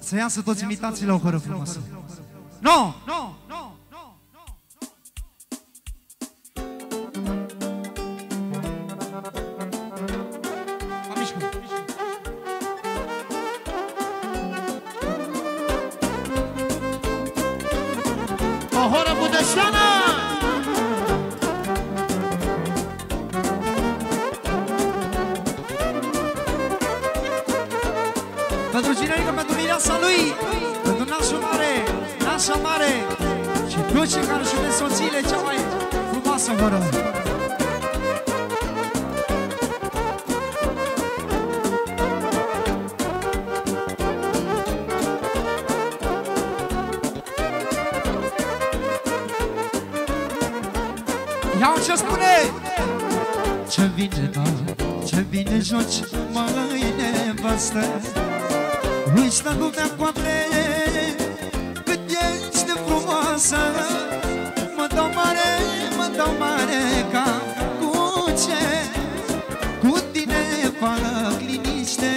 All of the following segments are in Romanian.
Să iasă toți imitațiile la o horă frumoasă. Nu! Nu! Nu! O horă budeșteană! Pentru cinerică, pentru mireasa lui, pentru nașul mare, nașa mare și duce care și de soțiile cea mai frumoasă horă. Iau ce spune! Ce bine, da, ce bine joci, măi nevastă. Uiți la lumea coapte, cât ești de frumoasă. Mă dau mare, ca cu ce? Cu tine fac liniște.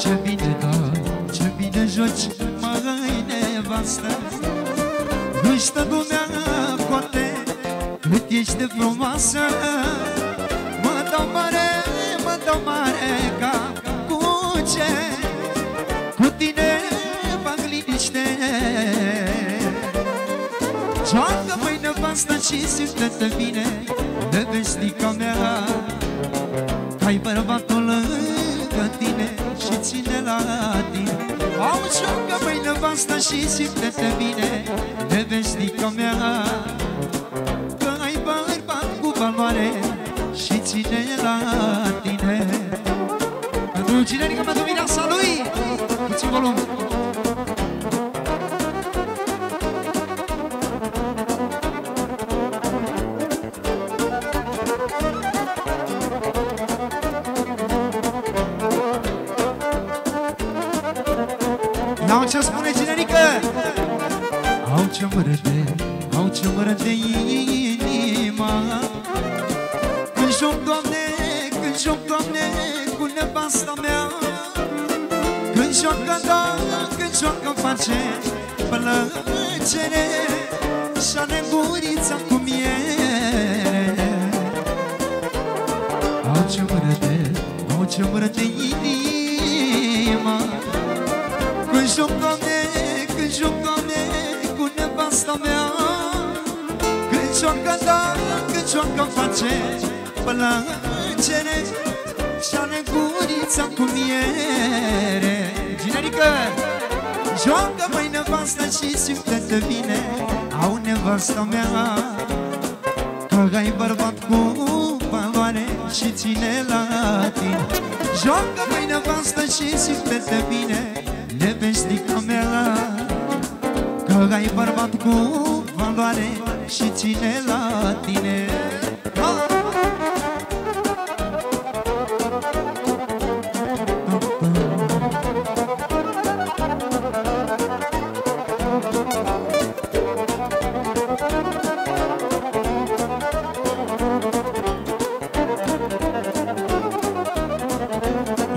Ce bine, da, ce bine joci, măi nevastă. Nu-i stă lumea coate, cât ești de frumoasă. Mă dau mare ca cu ce? Cu tine fac liniște. Joacă măi nevastă și simte-te bine, nevestica mea, că ai bărbatul lângă tine și ține la tine. Au, joacă măi nevastă și simte-te bine, nevestica mea, că ai bărbat cu valoare și ține la tine. Pentru cinerică, pentru mireasa lui, puțin volum. Iau ce spune cinerică! Au ce mărăte, au ce mărăte inima. Când joc, Doamne, când joc, Doamne, cu nevasta mea. Când joacă, da, când joacă-mi face plăcere și-a negurița cu miere. Au ce mărăte, au ce mărăte inima. Când joc, Doamne, când joc, Doamne, cu nevasta mea. Când joacă, da, când joacă-mi face plăcere și-a negurița cu miere. Generică! Joacă, măi, nevasta și simte-te bine, au nevasta mea, că ai bărbat cu valoare și ține la tine. Joacă, măi, nevasta și simte-te bine, nevestica mea, că ai bărbat cu valoare și ține la tine.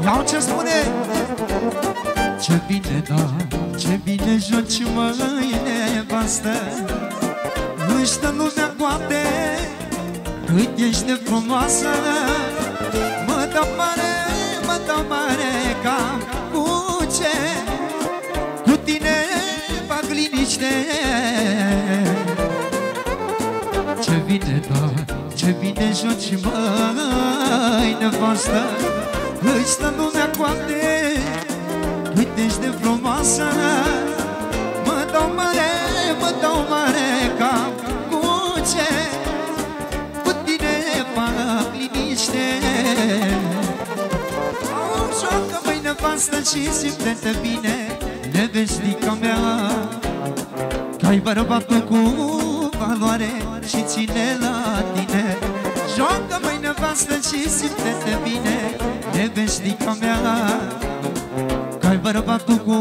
Iau ce spune! Ce bine, da, ce bine joci, măi, nevastă. Nu-i stă lumea coate, cât ești de frumoasă. Mă dau mare ca cu ce? Cu tine fac liniște. Ce bine, da, ce bine joci, măi, nevastă. Nu-i stă lumea coate, uite-și de frumoasă. Mă dau mare ca cu ce? Cu tine fac liniște. Au, joacă, măi, nevastă și simte-te bine, nevestica mea, că ai bărbatul cu valoare și ține la tine. Joacă, măi, nevastă și simte-te bine, nevestica mea, că ai bărbatul cu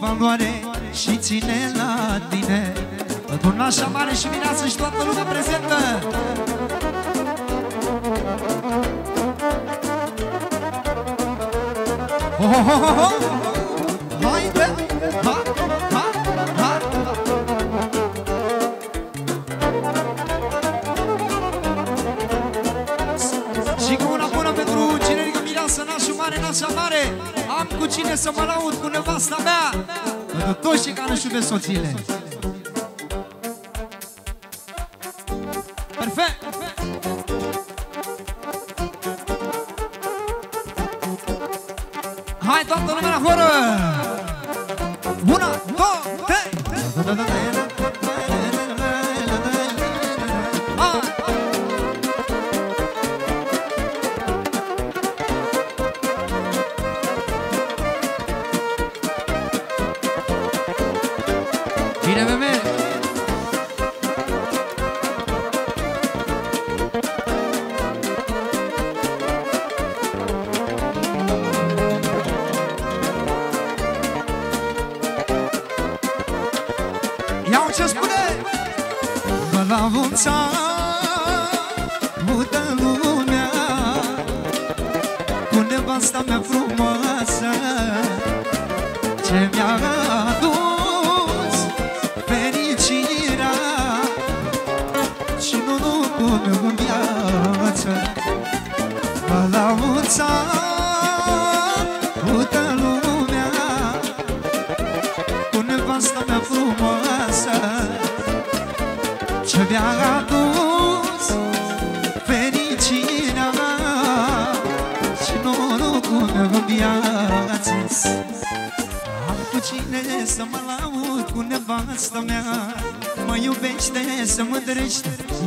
valoare și ține la tine. Pentru nașa mare și mireasă și toată lumea prezentă. Și cu una bună pentru generică Milan Sănașu, mare nașa mare. Am cu cine să mă laud, cu nevasta mea, pentru toți cei care își iubesc soțiile. Perfect! Hai toată lumea la horă! Una, două, trei!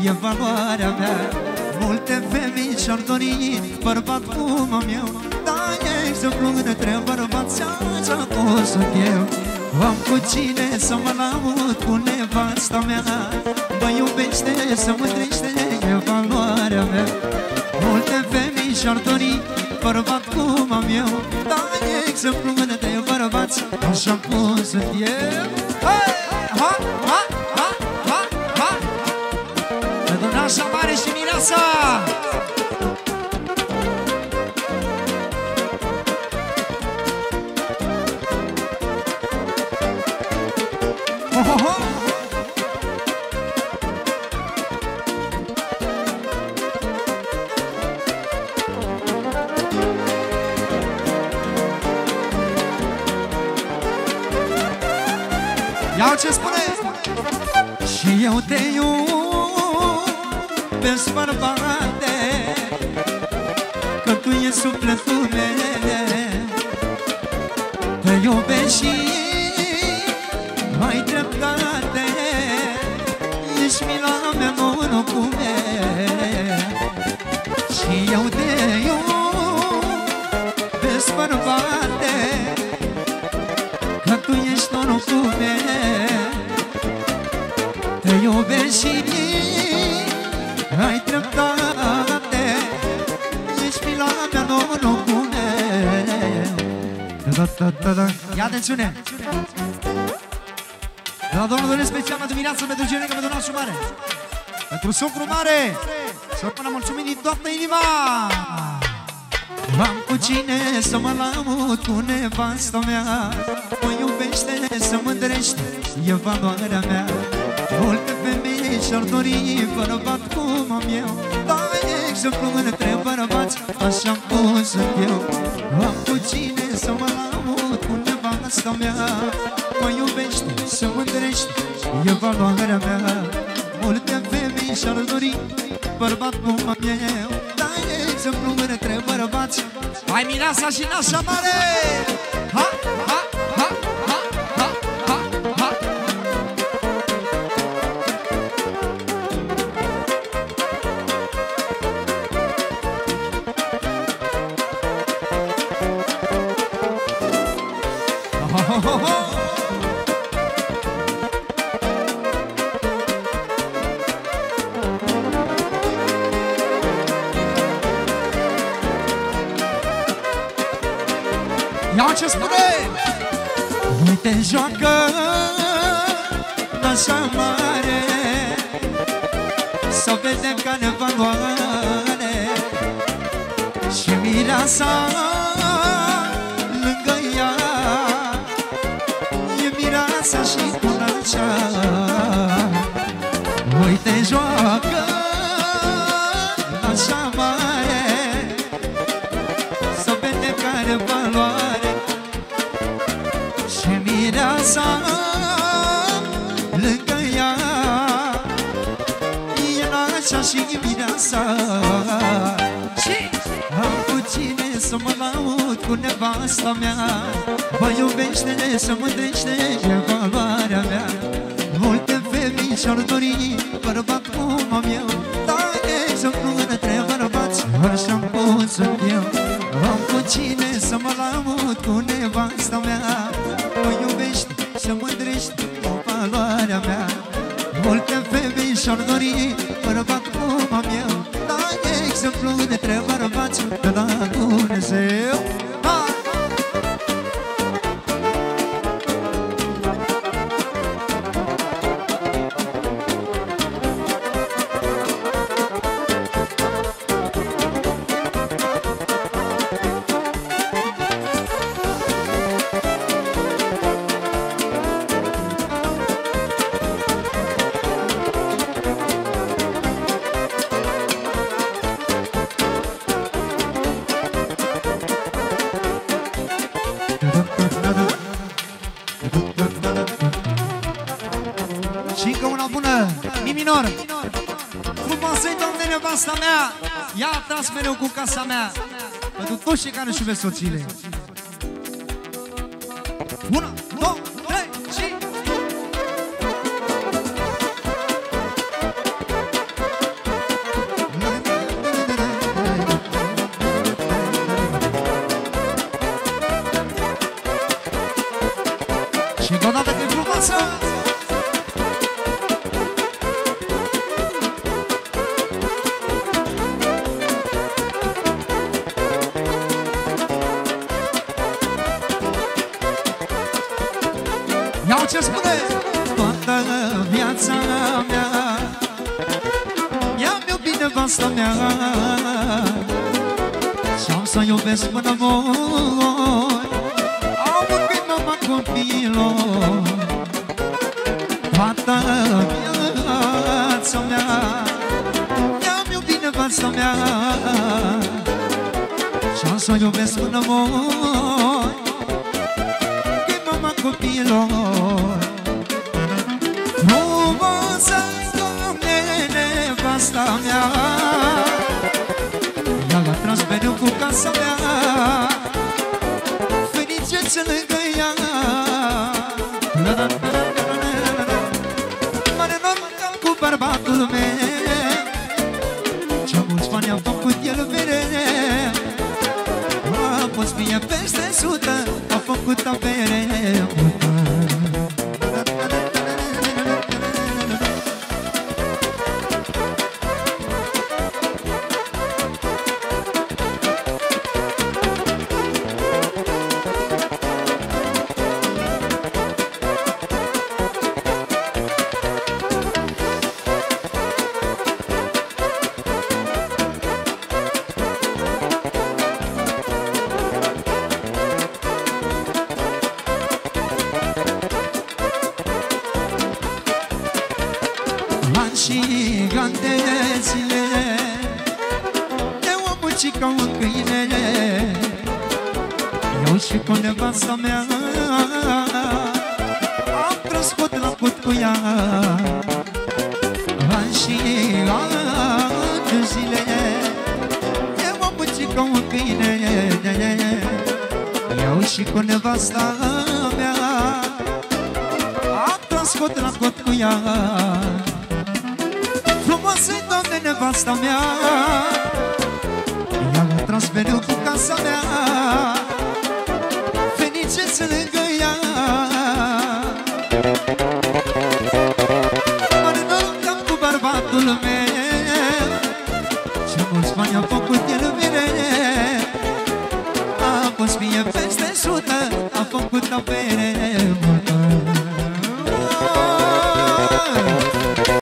E valoarea mea. Multe femei și-ar dori bărbat cum am eu, dar e exemplu între bărbați ce am fost eu. Am cu cine să mă laud, cu nevasta mea, mă iubește, să mândrește, e valoarea mea. Multe femei și-ar dori bărbat cum am eu, dar e exemplu între bărbați așa cum sunt eu. Hey! Ha! Ha! Așa mare și Mireasa! Iau ce spune! Și eu te iubesc, ești bărbate, că tu ești sufletul mele. Te iubești și mai dreptate, ești mila mea, mână cu mine. Și eu te iubesc, ești bărbate, că tu ești norul cu mine. Te iubești și ai dreptate, ești mila mea, nouă bune. Ia atențiune! De la domnul Dorin special pentru Mireasa, pentru generică, pentru nașul mare, pentru socru mare, să rămână mulțumit din toată inima. Am cu cine să mă laud, cu nevasta mea, mă iubește, să mândrește, e valoarea mea. Multe femei și-ar dori bărbat cum am eu, dar e exemplu între bărbați așa cum sunt eu. Am cu cine să mă laud, cu nevasta mea, mă iubește, să mândrește, e valoarea mea. Multe femei și-ar dori bărbat cum am eu, dar e exemplu între bărbați. Hai Mireasa și nașa mare! Ha, ha, ha! Te joacă nașa mare, să vedem ca ne valoare. Și Mireasa fiecare valoare și mireasa lângă ea. Era așa și mireasa am cu cine să mă laud cu nevasta mea. Mă iubește și mândrește valoarea mea. Multe femei și-ar dori bărbat cum am eu. Dacă ești-o frună trei bărbați, așa-mi pot să eu. Am cu cine să mă laud cu nevasta mea. Mă iubește și mândrește valoarea mea. Multe femei și-ar dori bărbat cum am eu. Dacă ești-o frună trei bărbați, de la Dumnezeu. Și încă una bună, mi minor. Frumoasă-i, Doamne, nevasta mea. Ea a tras mereu cu casa mea. Pentru toți cei care își iubesc soțiile. 1, 2, 3 și... Și încă o dată de frumoasă. Ce spune? Toată viața mea i-am iubit nevasta mea și-am să iubesc până mor. Am vorbit mama copilor. Toată viața mea i-am iubit nevasta mea și-am să iubesc până mor. Copilor, frumoasă, Doamne, nevasta mea, ea l-a tras mereu cu casa mea. Fericețe lângă ea. Mare noroc cu bărbatul meu, ce mulți bani am făcut el mereu. A fost mie peste 100, a făcut avere. Și gandețile de omul și ca un câine. Eu și cu nevasta mea am crescut la put cu ea. An și gandețile de omul și ca un câine. Eu și cu nevasta mea am crescut la put cu ea. Frumoasă-i, Doamne, nevasta mea, ea l-a tras mereu cu casa mea. Fenicețe lângă ea. Mare noroc cu bărbatul meu, ce mulți bani a făcut el mereu. A fost mie peste 100, a făcut avere.